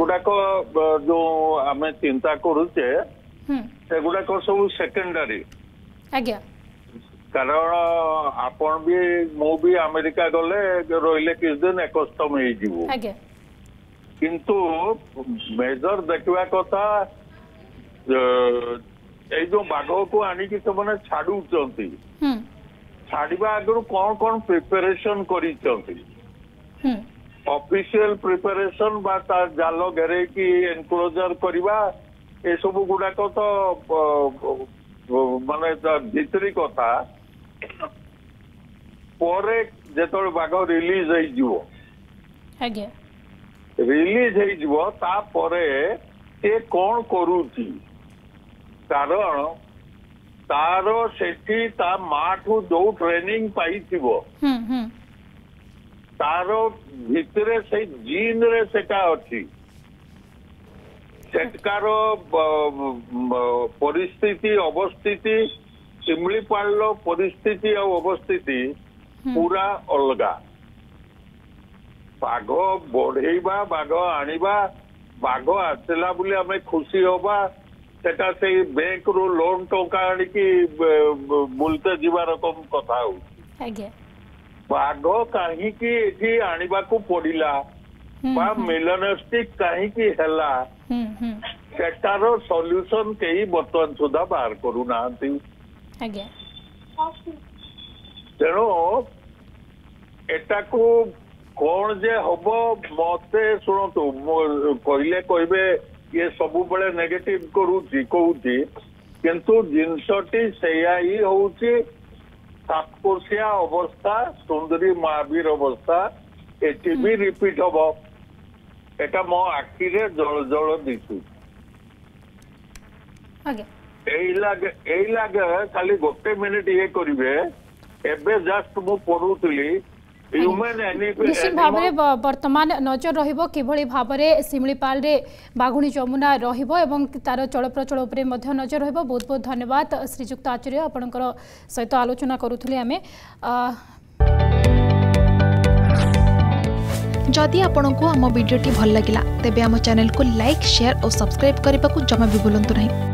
गुड़ाक जो आम चिंता करूचे से गुड़ाक सब सेकेंडरी कारण आपण भी मु भी अमेरिका गले रहिले किस दिन एकस्तम हो किंतु मेजर देखा कथा ये जो बाघ को आनिकी तुमने छाड़ुचंती छाड़वा आगु कौन कौन प्रिपेरेसन करिसंती ऑफिशियल प्रिपेरेसन बा ता जाल घेरे की एनक्लोजर करवा ए सब गुड़ाक तो माने भितरी कथा पर जो बाघ रिलीज हो रिलीज होपे से कौन करूची कारण तार से माँ ठू जो ट्रेनिंग पाई तार भितर से जीन रे सेटा अच्छी सेटकार परिस्थिति अवस्थिति सिमलीपाल परिस्थिति अवस्थिति पूरा अलग बाघ बढ़ेवा बाघ आनिबा बाघ आसला बोली आम खुशी होबा सेटा से बैंक रु लोन टंका आनिकी बुलते जीवा रकम कथा हो बाघ कहीं की आनिबा को पड़िला बा मिलनस्टिक कहीं की हला सेटार सॉल्यूशन कई बर्तमान सुधा बाहर करू ना तेणु एटा को कौन जे हम मत शुणु कहले कहबे ये सब बेले नेगेटिव करूची कहूची किंतु जिनसटी सेया ही होउची तापकोसिया अवस्था सुंदरी महावीर अवस्था एटी भी रिपीट हम एटा मो आखिरे जल जल दिसु एई लागे खाली गोटे मिनिट ये करिवे एबे जस्ट मु पढुतली निश्चित भाव में बर्तमान नजर रहिबो किभली भाव में सिमलीपाल रे बाघुणी जमुना रहिबो एवं तार चलप्रचल उपरे मध्य नजर रहिबो। बहुत बहुत धन्यवाद श्रीजुक्त आचार्य आपनकर सहित आलोचना करूथले आमे। जदि आपनकु हम वीडियो टी भल लागिला तेबे हम चैनल को लाइक शेयर और सब्सक्राइब करने को जमा भी भूलंतु नहीं।